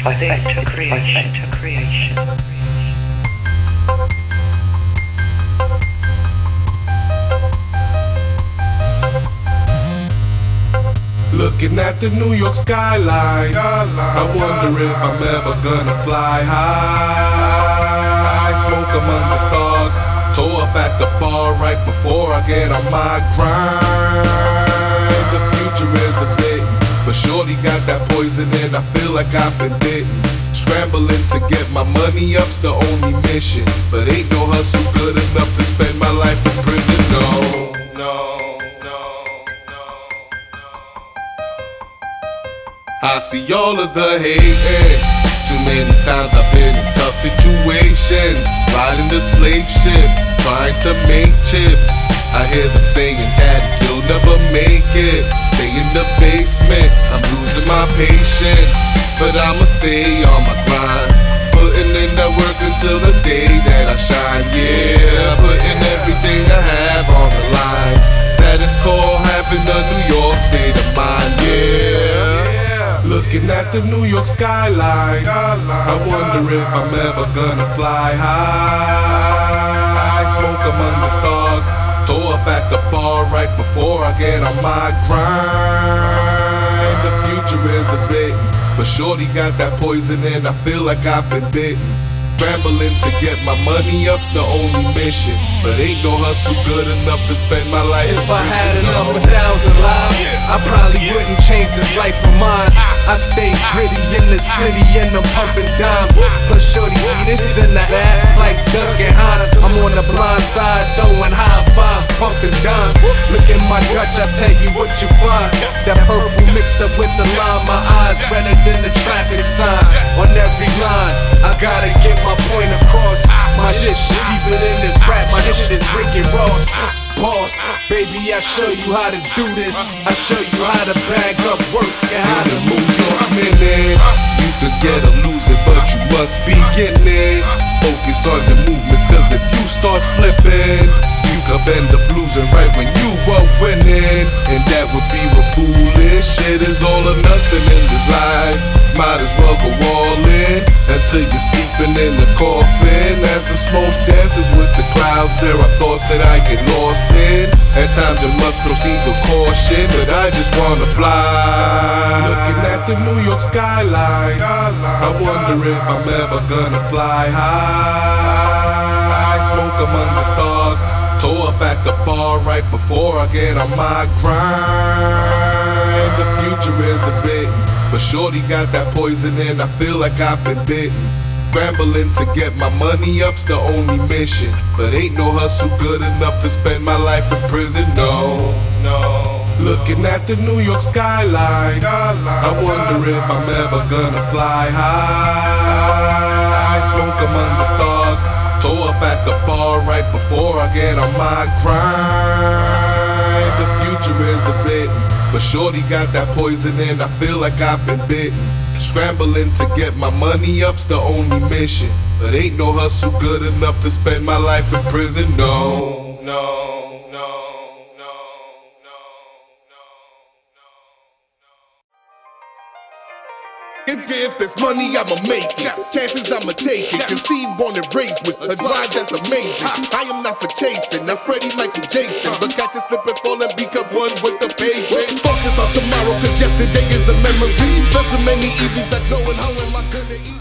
TriFecta creation. Looking at the New York skyline, I wonder if I'm ever gonna fly high. I smoke among the stars, toe up at the bar right before I get on my grind. The future is a bit, but shorty got that poison and I feel like I've been bitten. Scrambling to get my money up's the only mission, but ain't no hustle good enough to spend my life in prison. I see all of the hating. Too many times I've been in tough situations, riding the slave ship, trying to make chips. I hear them saying that you'll never make it, stay in the basement. I'm losing my patience, but I'ma stay on my grind, putting in that work until the day that I shine. Yeah, putting everything I have on the line. That is called having the New York state of mind. Yeah. Looking at the New York skyline, I wonder if I'm ever gonna fly high. I smoke among the stars, toe up at the bar right before I get on my grind. The future is a bit, but shorty got that poison and I feel like I've been bitten. Scrambling to get my money up's the only mission, but ain't no hustle good enough to spend my life. If I had another 1,000 lives, I probably wouldn't change this life for mine. I stay gritty in the city and I'm pumping dimes. Plus shorty this in the ass like Duck and Hines. I'm on the blind side throwing high fives, pumping dimes. Look in my Dutch, I tell you what you find. That purple mixed up with the lime, my eyes redder than the traffic sign. On every line, I gotta get my point across. My shit deeper than this rap, my shit is Rick and Ross. Boss, baby, I show you how to do this. I show you how to bag up work and how to move your minute. You could get a loser, but you must be getting it. Focus on the movements, cause if you start slipping, you could bend the blues and right when you were winning. And that would be what foolish shit is, all or nothing in this life. Might as well go all in until you're sleeping in the coffin. As the smoke dances with the clouds, there are thoughts that I get lost. At times you must proceed with caution, but I just wanna fly. Looking at the New York skyline, I wonder if I'm ever gonna fly high. I smoke among the stars, toe up at the bar right before I get on my grind. The future is a bit, but shorty got that poison and I feel like I've been bitten. Scrambling to get my money up's the only mission, but ain't no hustle good enough to spend my life in prison. No. Looking at the New York skyline, I wonder if I'm ever gonna fly high. I smoke among the stars, toe up at the bar right before I get on my grind. The future is a bit, but shorty got that poison and I feel like I've been bitten. Scrambling to get my money up's the only mission, but ain't no hustle good enough to spend my life in prison. No. If there's money, I'ma make it. Chances, I'ma take it. Conceived, born and raised with a drive that's amazing. I am not for chasing. I'm Freddy Michael Jason. But catch a slip and fall and become one with the pavement. Focus on tomorrow, cause yesterday is a memory. Felt too many evenings not knowing how am I gonna eat.